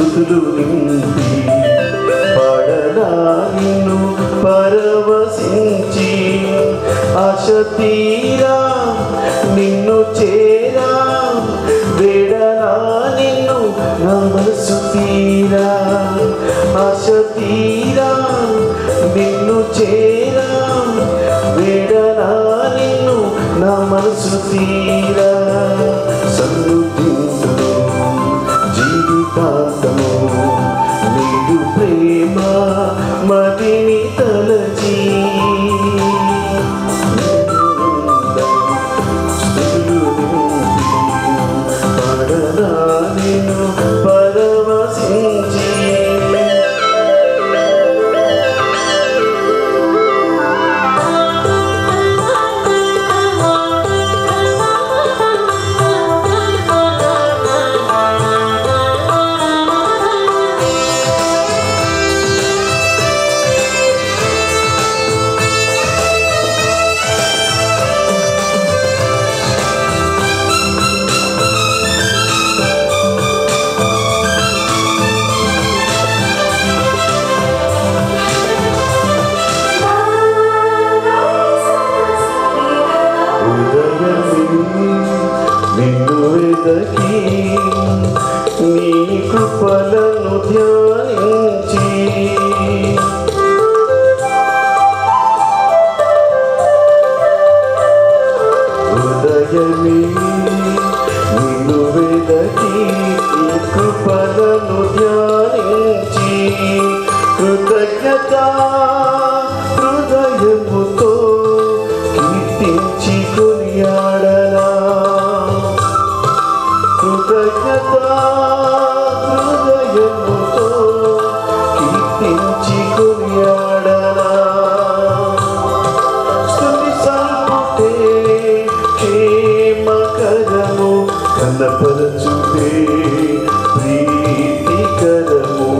సుతులు నింపి పాడనా నిన్ను పరవశించి ఆశ తీరా నిన్ను చేరా వేడనా నిన్ను నా మనసు తీరా ఆశ తీరా నిన్ను చేరా వేడనా నిన్ను నా మనసు తీరా కృపలను ధ్యానించి ఉదయమే నిన్ను వెదకి కృపలను ధ్యానించి కృతజ్ఞత హృదయముతో కీర్తించి కొనియాడలా కృతజ్ఞత కనపరచుటే ప్రీతికరము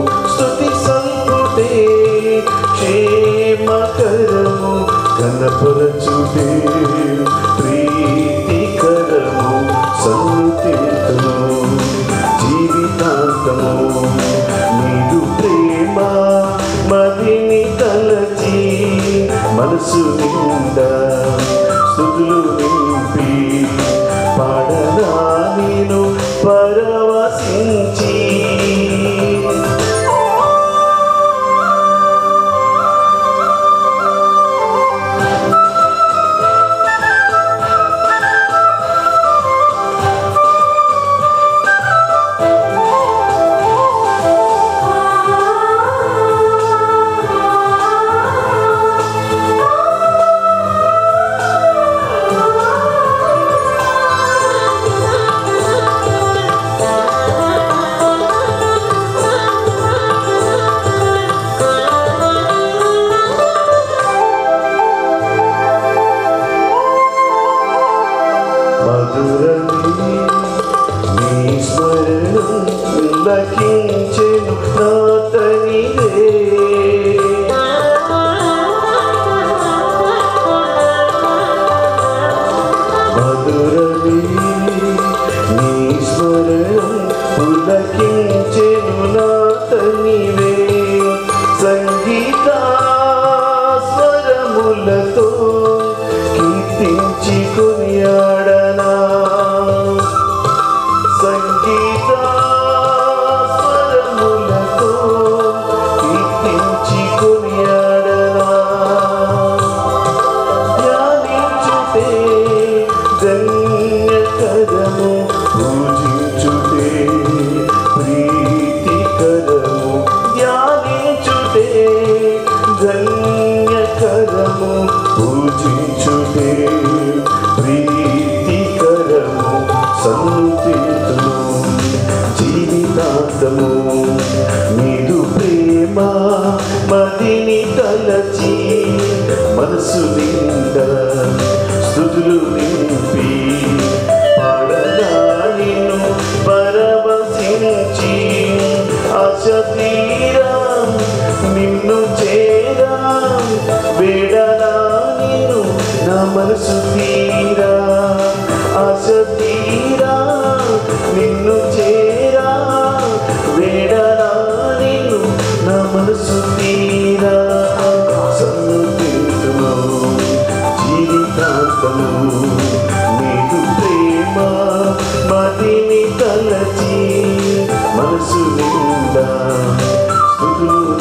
సంతీతము జీవితాంతము నీదు ప్రేమ మదిని తలచి మనసు నిండా సుతులు నింపి పాడనా నేను పరవశించి నీదు ప్రేమ మదిని తలచి మనసు నిండా స్తుతులు నింపి పాడనా నిన్ను పరవశించి ఆశ తీరా నిన్ను చేరా వేడనా నిన్ను నా మనసు తీరా ఆశ తీరా నిన్ను చేరా. Indah seluruh